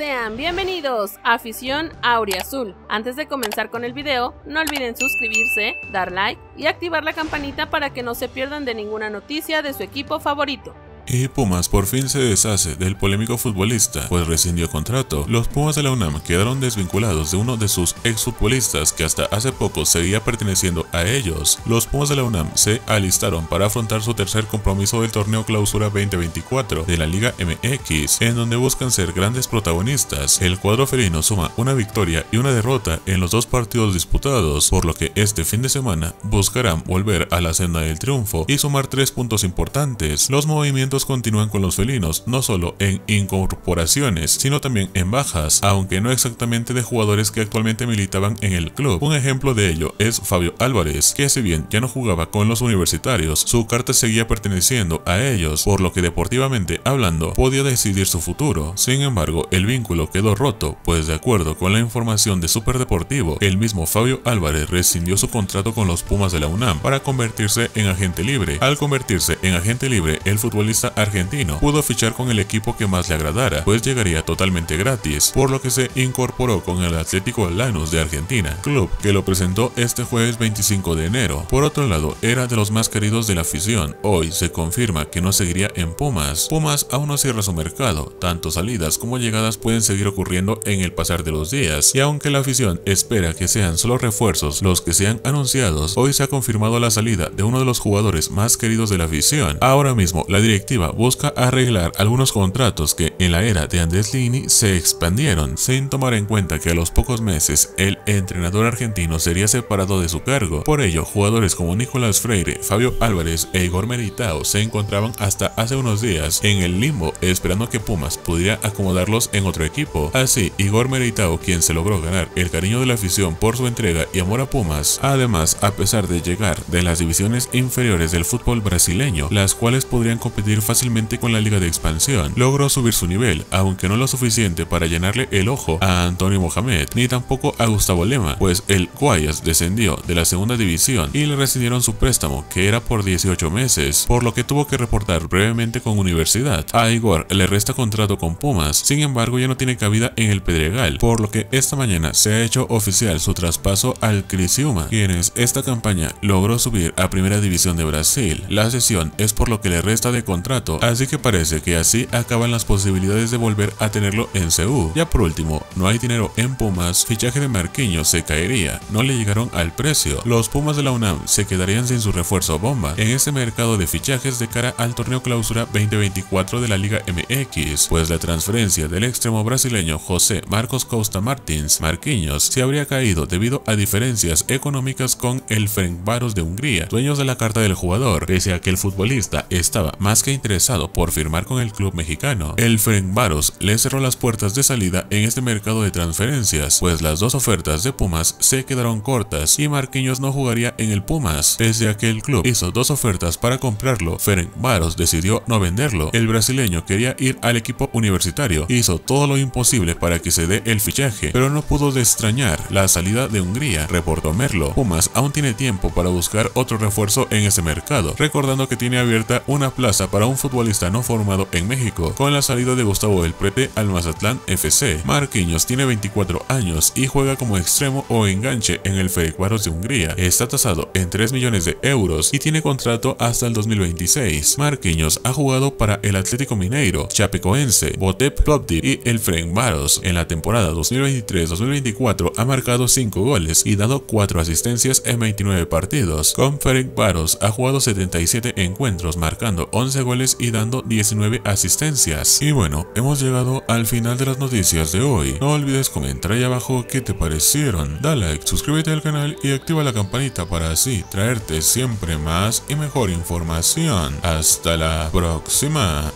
Sean bienvenidos a Afición Auriazul. Antes de comenzar con el video, no olviden suscribirse, dar like y activar la campanita para que no se pierdan de ninguna noticia de su equipo favorito. Y Pumas por fin se deshace del polémico futbolista, pues rescindió contrato. Los Pumas de la UNAM quedaron desvinculados de uno de sus exfutbolistas que hasta hace poco seguía perteneciendo a ellos. Los Pumas de la UNAM se alistaron para afrontar su tercer compromiso del torneo Clausura 2024 de la Liga MX, en donde buscan ser grandes protagonistas. El cuadro felino suma una victoria y una derrota en los dos partidos disputados, por lo que este fin de semana buscarán volver a la senda del triunfo y sumar 3 puntos importantes. Los movimientos continúan con los felinos, no solo en incorporaciones, sino también en bajas, aunque no exactamente de jugadores que actualmente militaban en el club. Un ejemplo de ello es Fabio Álvarez, que si bien ya no jugaba con los universitarios, su carta seguía perteneciendo a ellos, por lo que deportivamente hablando podía decidir su futuro. Sin embargo, el vínculo quedó roto, pues de acuerdo con la información de Super Deportivo, el mismo Fabio Álvarez rescindió su contrato con los Pumas de la UNAM para convertirse en agente libre. Al convertirse en agente libre, el futbolista argentino pudo fichar con el equipo que más le agradara, pues llegaría totalmente gratis, por lo que se incorporó con el Atlético Lanús de Argentina, club que lo presentó este jueves 25 de enero. Por otro lado, era de los más queridos de la afición. Hoy se confirma que no seguiría en Pumas. Pumas aún no cierra su mercado, tanto salidas como llegadas pueden seguir ocurriendo en el pasar de los días, y aunque la afición espera que sean solo refuerzos los que sean anunciados, hoy se ha confirmado la salida de uno de los jugadores más queridos de la afición. Ahora mismo, la directiva busca arreglar algunos contratos que en la era de Andeslini se expandieron, sin tomar en cuenta que a los pocos meses el entrenador argentino sería separado de su cargo. Por ello, jugadores como Nicolás Freire, Fabio Álvarez e Igor Meritao se encontraban hasta hace unos días en el limbo, esperando que Pumas pudiera acomodarlos en otro equipo. Así, Igor Meritao, quien se logró ganar el cariño de la afición por su entrega y amor a Pumas, además, a pesar de llegar de las divisiones inferiores del fútbol brasileño, las cuales podrían competir fácilmente con la liga de expansión, logró subir su nivel, aunque no lo suficiente para llenarle el ojo a Antonio Mohamed, ni tampoco a Gustavo Lema, pues el Guayas descendió de la segunda división y le rescindieron su préstamo, que era por 18 meses, por lo que tuvo que reportar brevemente con Universidad. A Igor le resta contrato con Pumas, sin embargo ya no tiene cabida en el Pedregal, por lo que esta mañana se ha hecho oficial su traspaso al Criciúma, quienes esta campaña logró subir a Primera División de Brasil. La cesión es por lo que le resta de contrato, así que parece que así acaban las posibilidades de volver a tenerlo en CU. Ya por último, no hay dinero en Pumas, fichaje de Marquinhos se caería, no le llegaron al precio. Los Pumas de la UNAM se quedarían sin su refuerzo bomba en este mercado de fichajes de cara al torneo Clausura 2024 de la Liga MX, pues la transferencia del extremo brasileño José Marcos Costa Martins Marquinhos se habría caído debido a diferencias económicas con el Ferencváros de Hungría, dueños de la carta del jugador, pese a que el futbolista estaba más que interesado por firmar con el club mexicano. El Ferencváros le cerró las puertas de salida en este mercado de transferencias, pues las dos ofertas de Pumas se quedaron cortas y Marquinhos no jugaría en el Pumas. Pese a que el club hizo dos ofertas para comprarlo, Ferencváros decidió no venderlo. El brasileño quería ir al equipo universitario, hizo todo lo imposible para que se dé el fichaje, pero no pudo extrañar la salida de Hungría, reportó Merlo. Pumas aún tiene tiempo para buscar otro refuerzo en ese mercado, recordando que tiene abierta una plaza para un futbolista no formado en México, con la salida de Gustavo del Prete al Mazatlán FC. Marquinhos tiene 24 años y juega como extremo o enganche en el Ferencváros de Hungría. Está tasado en 3 millones de euros y tiene contrato hasta el 2026. Marquinhos ha jugado para el Atlético Mineiro, Chapecoense, Botafogo y el Ferencváros. En la temporada 2023-2024 ha marcado 5 goles y dado 4 asistencias en 29 partidos. Con Ferencváros ha jugado 77 encuentros, marcando 11 goles y dando 19 asistencias. Y bueno, hemos llegado al final de las noticias de hoy. No olvides comentar ahí abajo qué te parecieron. Da like, suscríbete al canal y activa la campanita para así traerte siempre más y mejor información. Hasta la próxima.